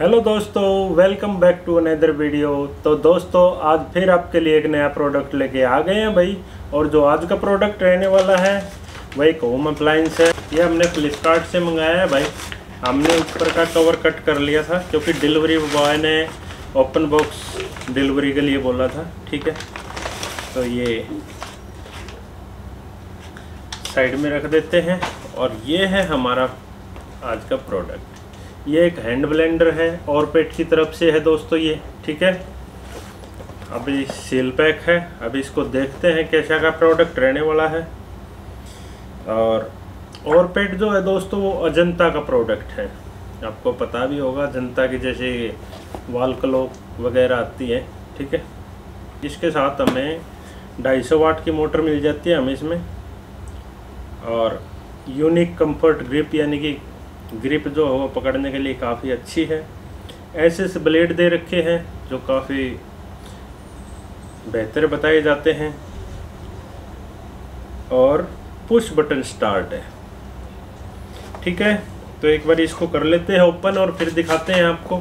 Hello दोस्तों, welcome back to another video. तो दोस्तों आज फिर आपके लिए एक नया प्रोडक्ट लेके आ गए हैं भाई। और जो आज का प्रोडक्ट रहने वाला है वह एक होम अप्लायंस है। ये हमने फ्लिपकार्ट से मंगाया है भाई। हमने ऊपर का कवर कट कर लिया था क्योंकि डिलीवरी बॉय ने ओपन बॉक्स डिलीवरी के लिए बोला था, ठीक है। तो ये साइड में रख देते हैं। और ये है हमारा आज का प्रोडक्ट। ये एक हैंड ब्लेंडर है, ऑरपेट की तरफ से है दोस्तों ये, ठीक है। अभी सील पैक है, अभी इसको देखते हैं कैसा का प्रोडक्ट रहने वाला है। और ऑरपेट जो है दोस्तों वो अजंता का प्रोडक्ट है, आपको पता भी होगा। अजंता की जैसे वाल क्लॉक वगैरह आती है, ठीक है। इसके साथ हमें 250 वाट की मोटर मिल जाती है हमें इसमें। और यूनिक कंफर्ट ग्रिप, यानी कि ग्रिप जो है वो पकड़ने के लिए काफ़ी अच्छी है। ऐसे ब्लेड दे रखे हैं जो काफ़ी बेहतर बताए जाते हैं। और पुश बटन स्टार्ट है, ठीक है। तो एक बार इसको कर लेते हैं ओपन और फिर दिखाते हैं आपको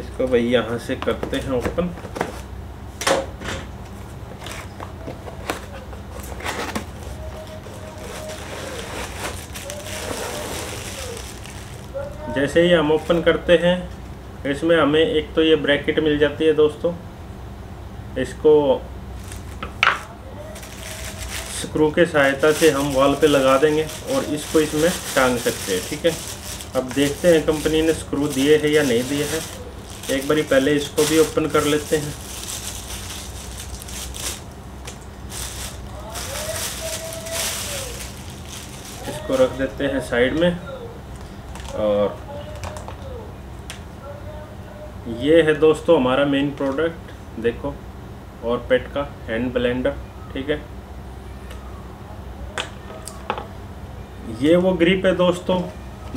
इसको। भाई यहाँ से करते हैं ओपन। जैसे ही हम ओपन करते हैं इसमें हमें एक तो ये ब्रैकेट मिल जाती है दोस्तों। इसको स्क्रू के सहायता से हम वॉल पे लगा देंगे और इसको इसमें टांग सकते हैं, ठीक है। अब देखते हैं कंपनी ने स्क्रू दिए हैं या नहीं दिए हैं। एक बारी पहले इसको भी ओपन कर लेते हैं। इसको रख देते हैं साइड में। और ये है दोस्तों हमारा मेन प्रोडक्ट, देखो, ऑरपेट का हैंड ब्लेंडर, ठीक है। ये वो ग्रिप है दोस्तों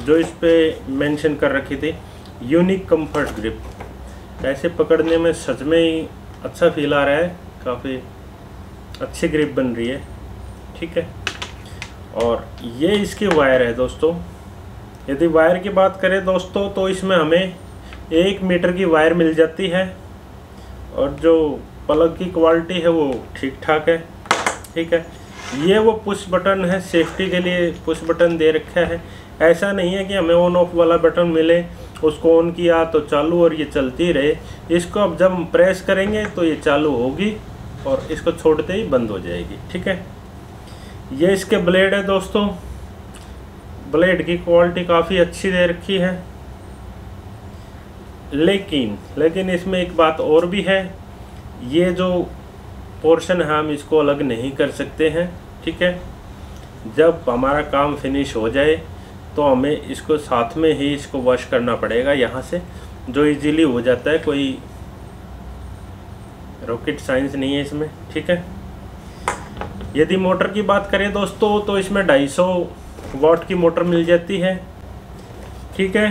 जो इस पे मेंशन कर रखी थी, यूनिक कंफर्ट ग्रिप। ऐसे पकड़ने में सच में ही अच्छा फील आ रहा है, काफ़ी अच्छी ग्रिप बन रही है, ठीक है। और ये इसकी वायर है दोस्तों। यदि वायर की बात करें दोस्तों तो इसमें हमें 1 मीटर की वायर मिल जाती है। और जो प्लग की क्वालिटी है वो ठीक ठाक है, ठीक है। ये वो पुश बटन है, सेफ्टी के लिए पुश बटन दे रखा है। ऐसा नहीं है कि हमें ऑन ऑफ वाला बटन मिले, उसको ऑन किया तो चालू और ये चलती रहे। इसको अब जब हम प्रेस करेंगे तो ये चालू होगी और इसको छोड़ते ही बंद हो जाएगी, ठीक है। ये इसके ब्लेड है दोस्तों। ब्लेड की क्वालिटी काफ़ी अच्छी दे रखी है। लेकिन इसमें एक बात और भी है, ये जो पोर्शन है हम इसको अलग नहीं कर सकते हैं, ठीक है। जब हमारा काम फिनिश हो जाए तो हमें इसको साथ में ही इसको वॉश करना पड़ेगा यहाँ से, जो इजीली हो जाता है, कोई रॉकेट साइंस नहीं है इसमें, ठीक है। यदि मोटर की बात करें दोस्तों तो इसमें 250 वाट की मोटर मिल जाती है, ठीक है।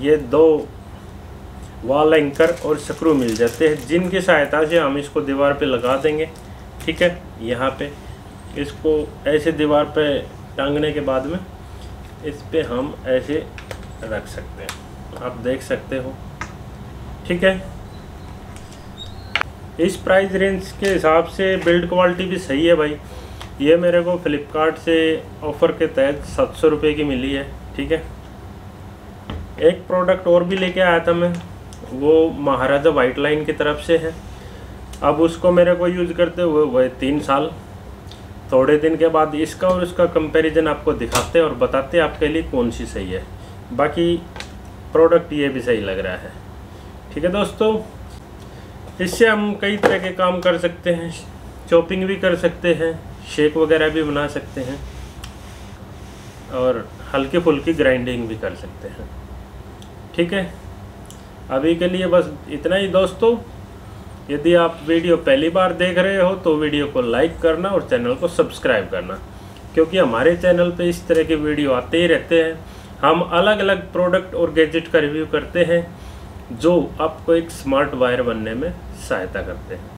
ये 2 वाल एंकर और स्क्रू मिल जाते हैं जिनकी सहायता से हम इसको दीवार पे लगा देंगे, ठीक है। यहाँ पे इसको ऐसे दीवार पे टांगने के बाद में इस पे हम ऐसे रख सकते हैं, आप देख सकते हो, ठीक है। इस प्राइस रेंज के हिसाब से बिल्ड क्वालिटी भी सही है भाई। ये मेरे को फ्लिपकार्ट से ऑफ़र के तहत 700 रुपये की मिली है, ठीक है। एक प्रोडक्ट और भी लेके आया था मैं, वो महाराजा वाइटलाइन की तरफ से है। अब उसको मेरे को यूज़ करते हुए वह 3 साल, थोड़े दिन के बाद इसका और उसका कंपैरिजन आपको दिखाते और बताते आपके लिए कौन सी सही है। बाकी प्रोडक्ट ये भी सही लग रहा है, ठीक है दोस्तों। इससे हम कई तरह के काम कर सकते हैं, चॉपिंग भी कर सकते हैं, शेक वगैरह भी बना सकते हैं और हल्की फुल्की ग्राइंडिंग भी कर सकते हैं, ठीक है। अभी के लिए बस इतना ही दोस्तों। यदि आप वीडियो पहली बार देख रहे हो तो वीडियो को लाइक करना और चैनल को सब्सक्राइब करना, क्योंकि हमारे चैनल पे इस तरह के वीडियो आते ही रहते हैं। हम अलग अलग प्रोडक्ट और गैजेट का रिव्यू करते हैं जो आपको एक स्मार्ट वायर बनने में सहायता करते हैं।